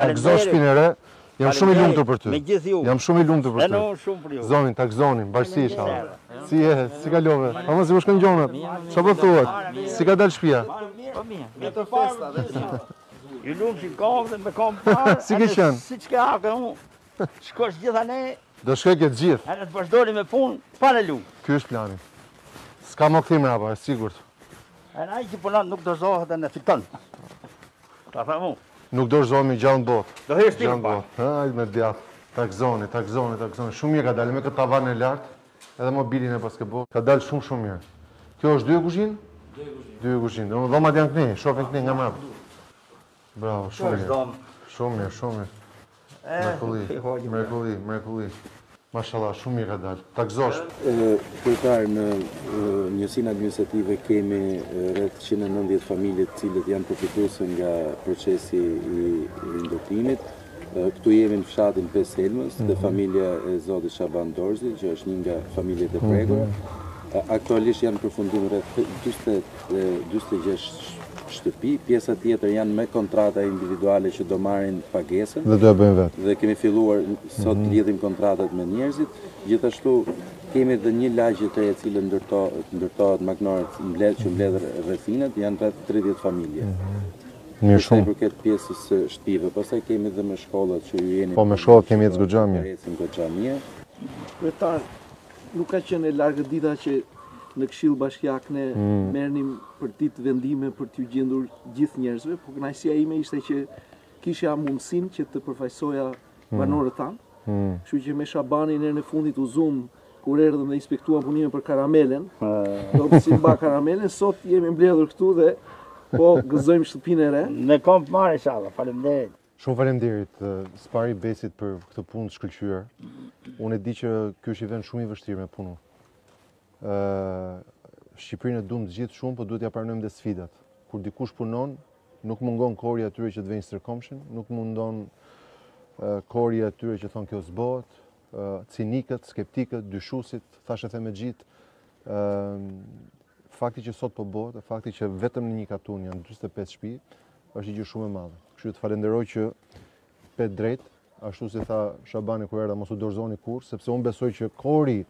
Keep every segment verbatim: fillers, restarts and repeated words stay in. Takzo shpinën e re. Jam shumë i lumtur për ty. Jam shumë i lumtur për ty. Zonin, takzonin, bashkësi inshallah. Si e, si kalove? Ama si u shkon gjonat? Çfarë po thuat? Si ka dal shtëpia? Po mirë. Me të festa dhe ju lumtim kokën me kompar. Si ke qenë? Siç ke hapë unë. Shkosh gjithanë. Do shkoj këtë gjithë. Ne të vazhdoni me punë para lum. Ky është plani. S'ka më kthim apo, është sigurt. Ai që punon nuk dorëzohet në fiton. Ta thamu. Nuk dorëzohemi gjallë botë. Do heshti botë. Hajde me djathtë. Takzoni, takzoni, takzoni. Shumë mirë ka dalë me këtë tavan e lartë, edhe mobilin e paske botë. Ka dalë shumë shumë mirë. Kjo është dy kuzhinë? Dy kuzhinë. Dy kuzhinë. Do dhomat janë këne, shohin këne nga mbrapa. Bravo, shumë mirë. Shumë mirë, shumë mirë. Mrekulli, mrekulli, mrekulli. Mashallah, shumë mirë ka dalë. Takzosh. Kujtar në njësinë administrative kemi rreth njëqind e nëntëdhjetë familje të cilët janë përfituese nga procesi i ndërtimit. Këtu jemi në fshatin Pesë Helmës, dhe familja e Zotit Shaban Dorzi, që është një nga familjet e prekura. Aktualisht janë përfunduar rreth njëzet e gjashtë shtëpi, pjesa tjetër janë me kontrata individuale që do marrin pagesën. Dhe do e bëjmë vetë. Dhe kemi filluar sot të lidhim kontratat me njerëzit. Gjithashtu kemi edhe një lagje të e cilë ndërtohet maknore mbledh që mbledh rrethinat, janë rreth tridhjetë familje. Mirë shumë. Për këtë pjesës shtëpive, pastaj kemi edhe me shkollat që ju jeni. Po me shkollat kemi të zgjojmë. Vetar, nuk ka qenë e largët dita që në këshill bashkiak ne merrnim për ditë vendime për t'ju gjendur gjithë njerëzve, por kënaqësia ime ishte që kisha mundësinë që të përfaqësoja banorët tan. Kështu që me Shabanin në fundit u zum kur erdhëm dhe inspektuam punimin për karamelen. Do të si mba karamelen, sot jemi mbledhur këtu dhe po gëzojmë shtëpinë e re. Ne kam të marrë inshallah. Faleminderit. Shumë faleminderit Spari Besit për këtë punë të shkëlqyer. Unë e di që ky është i vend shumë i vështirë me punën. Shqipërinë e duam të gjithë shumë, po duhet ja pranojmë dhe sfidat. Kur dikush punon, nuk mungon kori atyre që të vejnë stërkomshin, nuk mundon kori atyre që thonë kjo zbohet, cinikët, skeptikët, dyshusit, thashe theme gjitë. Fakti që sot po bohet, fakti që vetëm në një katun janë njëzet e pesë shtëpi, është i gjë shumë e madhe. Kështu të falenderoj që pe drejt, ashtu si tha Shabani kur erdha, mos u dorëzoni kur, sepse unë besoj që kori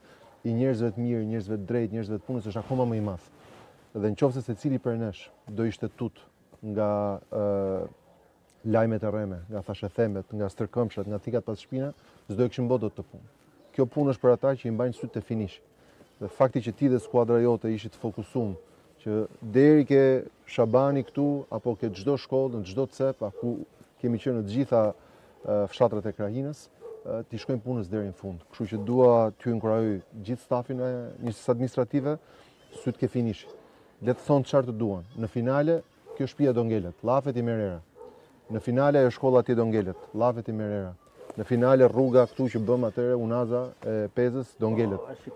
i njerëzve të mirë, njerëzve të drejtë, njerëzve të punës është akoma më i madh. Dhe nëse secili prej nesh do ishte tut nga lajmet e rreme, nga thashethemet, nga stërkëmshat, nga tikat pas shpina, s'do e kishim bërë dot të punë. Kjo punë është për ata që i mbajnë sytë te finishi. Dhe fakti që ti dhe skuadra jote ishit fokusuar që deri ke Shabani këtu apo ke çdo shkollë, në çdo cep, ku kemi qenë në të gjitha fshatrat e Krajinës, t'i shkojmë punës deri në fund. Kështu që dua t'ju inkurajoj gjithë stafin e njësisë administrative, sy t'ke finishi. Le të thonë çfarë të duan. Në finale, kjo shtëpia do ngelet, llafet i merera. Në finale, ajo shkolla atje do ngelet, llafet i merera. Në finale, rruga këtu që bëm atëre, Unaza e Pezës, do ngelet.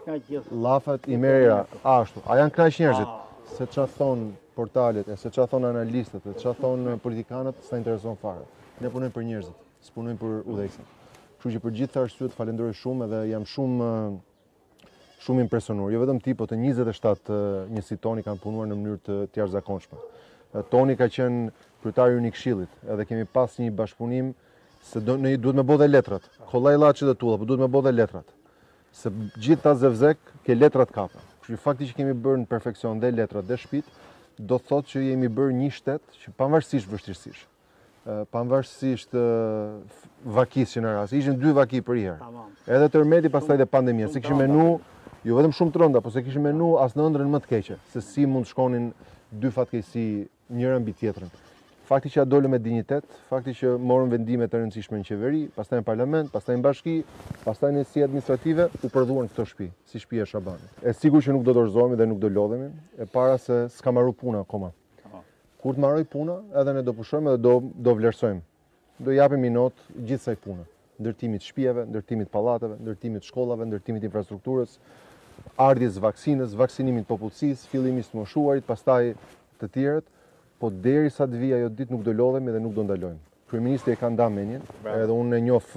Llafet i merera, ashtu. A janë kënaqë njerëzit? Se çfarë thonë portalet, se çfarë thonë analistët, se çfarë thonë politikanët, s'na intereson fare. Ne punojmë për njerëzit, s'punojmë për udhëheqësit. Kështu që për gjithë të arsye të falenderoj shumë edhe jam shumë shumë impresionuar. Jo vetëm ti, po të njëzet e shtatë njësi toni kanë punuar në mënyrë të jashtëzakonshme. Toni ka qenë kryetari unë i këshillit, edhe kemi pas një bashkëpunim se ne duhet me bodhe letrat. Kollaj llaçi dhe tulla, po duhet me bodhe letrat. Se gjithë ta zevzek ke letrat kapë. Kështu që fakti që kemi bërë në perfeksion dhe letrat dhe shtëpitë, do të thotë që jemi bërë një shtet që pavarësisht vështirësisht. Pavarësisht vakisë që në rrasë, ishin dy vaki për i herë. Edhe tërmeti pastaj dhe pandemia, se kishim menu, jo vetëm shumë të rënda, po se kishim menu as në ëndrën më të keqe, se si mund shkonin dy fatkeqësi njëra mbi tjetrën. Fakti që ja dolëm me dinjitet, fakti që morëm vendime të rëndësishme në qeveri, pastaj në parlament, pastaj në bashki, pastaj në njësi administrative, u përdhuan këto shtëpi, si shtëpia e Shabanit. E sigurt që nuk do dorëzohemi dhe nuk do lodhemi, e para se s'ka marrë puna akoma. Kur të marroj puna, edhe ne do pushojmë edhe do vlerësojmë. Do japim i notë gjithë saj punë. Ndërtimit shtëpive, ndërtimit pallateve, ndërtimit shkollave, ndërtimit infrastrukturës, ardhjes vaksinës, vaksinimit popullsisë, fillimisë të moshuarit, pastaj të tjerët, po derisa të vijë ajo ditë nuk do lodhemi dhe nuk do ndalojmë. Kryeministri e ka ndarë mendjen, edhe unë e njoh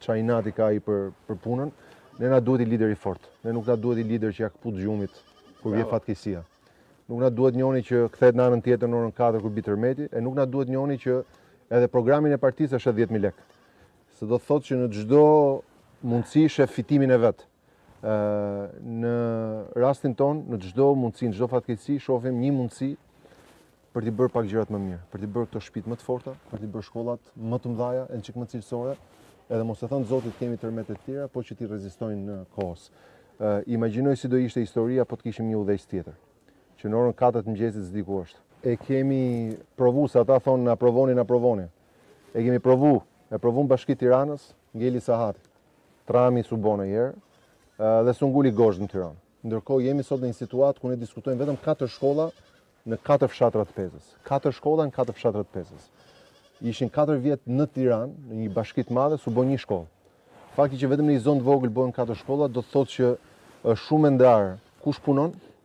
çfarë inati ka ai për për punën. Ne na duhet i lider i fortë. Ne nuk na duhet i lider që ja kaput gjumit kur vjen fatkeqësia. Nuk na duhet njëri që kthehet në anën tjetër në orën katër kur bi tërmeti, e nuk na duhet njëri që edhe programin e partisë është dhjetë mijë lek. Se do të thotë që në çdo mundësi shef fitimin e vet. Në rastin ton, në çdo mundësi, në çdo fatkeqësi shohim një mundësi për t'i bërë pak gjërat më mirë, për t'i bërë këto shtëpi më të forta, për t'i bërë shkollat më të mëdha, edhe çik më cilësore, edhe mos e thon Zotit kemi tërmet e tjera, po që ti rezistojnë në kohës. Imagjinoj si do ishte historia po të kishim një udhëheqës tjetër, që në orën katër të mëngjesit s'di ku është. E kemi provu, sa ata thonë na provoni, na provoni. E kemi provu, e provon Bashkia e Tiranës, ngeli sahati. Trami su bën një herë dhe su nguli gozhën në Tiranë. Ndërkohë jemi sot në një situatë ku ne diskutojmë vetëm katër shkolla në katër fshatra të Pezës. Katër shkolla në katër fshatra të Pezës. Ishin katër vjet në Tiranë, në një bashki të madhe, su bën një shkollë. Fakti që vetëm në një zonë të vogël bëhen katër shkolla do të thotë që është shumë e ndarë kush punon,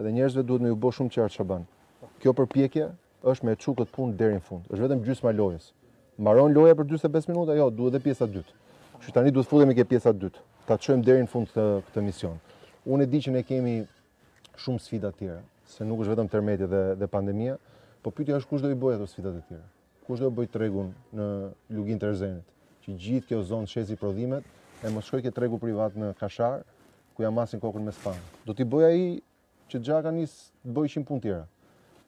Edhe njerëzve duhet me u bë shumë qartë Shaban. Kjo përpjekje është me çu këtë punë deri në fund. Është vetëm gjysma e lojës. Mbaron loja për dyzet e pesë minuta, jo, duhet edhe pjesa e dytë. Kështu tani duhet futemi ke pjesa e dytë. Ta çojmë deri në fund këtë mision. Unë e di që ne kemi shumë sfida të tjera. Se nuk është vetëm tërmeti dhe, dhe pandemia, po pyetja është kush do i bëjë ato sfidat e tjera. Kush do i bëjë tregun në lugin të Erzenit, që gjithë kjo zonë shesi prodhimet, e mos shkojë ke tregu privat në Kashar, ku ja masin kokën me span. Do t'i bëjë ai që Xhaka nis të bëjë njëqind punë tjera.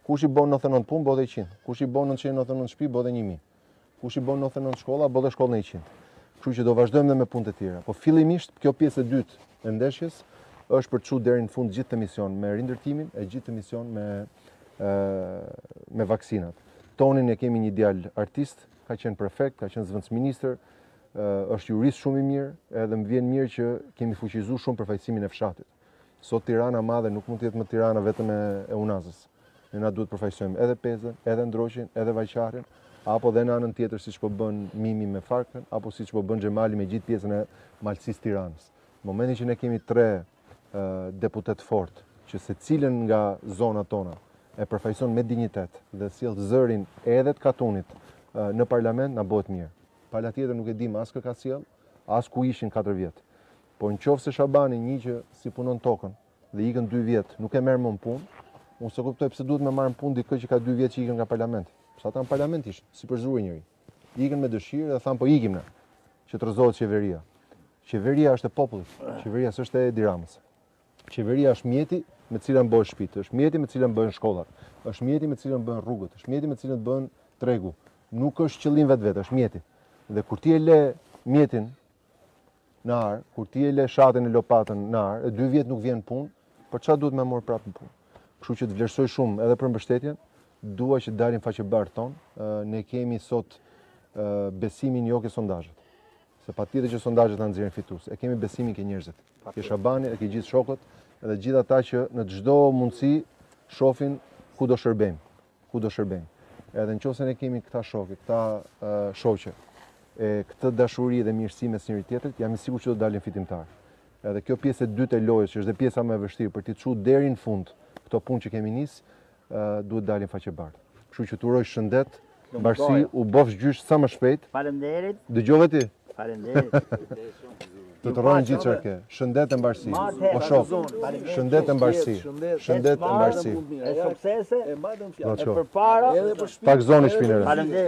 Kush i bën nëntëdhjetë e nëntë punë, bëhet njëqind. Kush i bën nëntëqind e nëntëdhjetë e nëntë shtëpi, bëhet një mijë. Kush i bën nëntëdhjetë e nëntë shkolla, bëhet shkolla njëqind. Kështu që do vazhdojmë edhe me punë të tjera. Po fillimisht kjo pjesë e dytë e ndeshjes është për të çu deri në fund gjithë të mision me rindërtimin e gjithë të mision me, e, me vaksinat. Tonin e kemi një djalë artist, ka qenë prefekt, ka qenë zëvendësministër, është jurist shumë i mirë, edhe më vjen mirë që kemi fuqizuar shumë përfaqësimin e fshatit. Sot Tirana e madhe nuk mund të jetë më Tirana vetëm e, e Unazës. Ne na duhet përfaqësojmë edhe Pezën, edhe Ndroshin, edhe Vajkarën, apo dhe në anën tjetër siç po bën Mimi me Farkën, apo siç po bën Xhemali me gjithë pjesën e Malësisë së Tiranës. Në momentin që ne kemi tre deputet fort, që se cilën nga zonat tona e përfaqëson me dignitet dhe sjell zërin edhe të katunit në parlament, na bëhet mirë. Pala tjetër nuk e dim as kë ka sjell, as ku ishin katër vjet. Po nëse Shabani një që si punon tokën dhe ikën dy vjet, nuk e merr më në punë, unë s'e kuptoj pse duhet më marr në punë dikë që ka dy vjet që ikën nga parlamenti. Sa ata në parlament ishin, si përzuri njëri. Ikën me dëshirë dhe than po ikim ne, që trozohet qeveria. Qeveria është e popullit, qeveria s'është e Tiranës. Qeveria është mjeti me cilën bëhet shtëpitë, është mjeti me cilën bëhen shkollat, është mjeti me cilën bëhen rrugët, është mjeti me cilën bëhen tregu. Nuk është qëllim vetvetë, është mjeti. Dhe kur ti e le mjetin në ar, kur ti e le shatin e lopatën në ar, e dy vjet nuk vjen punë, për çfarë duhet më marr prapë në punë? Kështu që të vlerësoj shumë edhe për mbështetjen, dua që dalim faqebardh ton, ne kemi sot besimin jo ke sondazhet. Se patjetër që sondazhet na nxjerrin fitues. E kemi besimin ke njerëzit. Ke Shabani, e ke gjithë shokët, edhe gjithë ata që në çdo mundësi shohin ku do shërbejmë, ku do shërbejmë. Edhe nëse ne kemi këta shokë, këta uh, shoqë, e këtë dashuri dhe mirësi mes njëri tjetrit, jam i sigurt që do dalim fitimtar. Edhe kjo pjesë e dytë e lojës, që është dhe pjesa më e vështirë për t'i çu deri në fund këto punë që kemi nis, uh, duhet dalim faqebardh. Kështu që t'uroj shëndet, mbarsi, u bofsh gjysh sa më shpejt. Faleminderit. Dëgjove ti? Faleminderit. Të të rojnë gjithë çerke. Shëndet e mbarësi. O shoh. Shëndet e mbarësi. Shëndet e mbarësi. E suksese, e madhën fjalë. E përpara, pak zoni shpinëre. Faleminderit.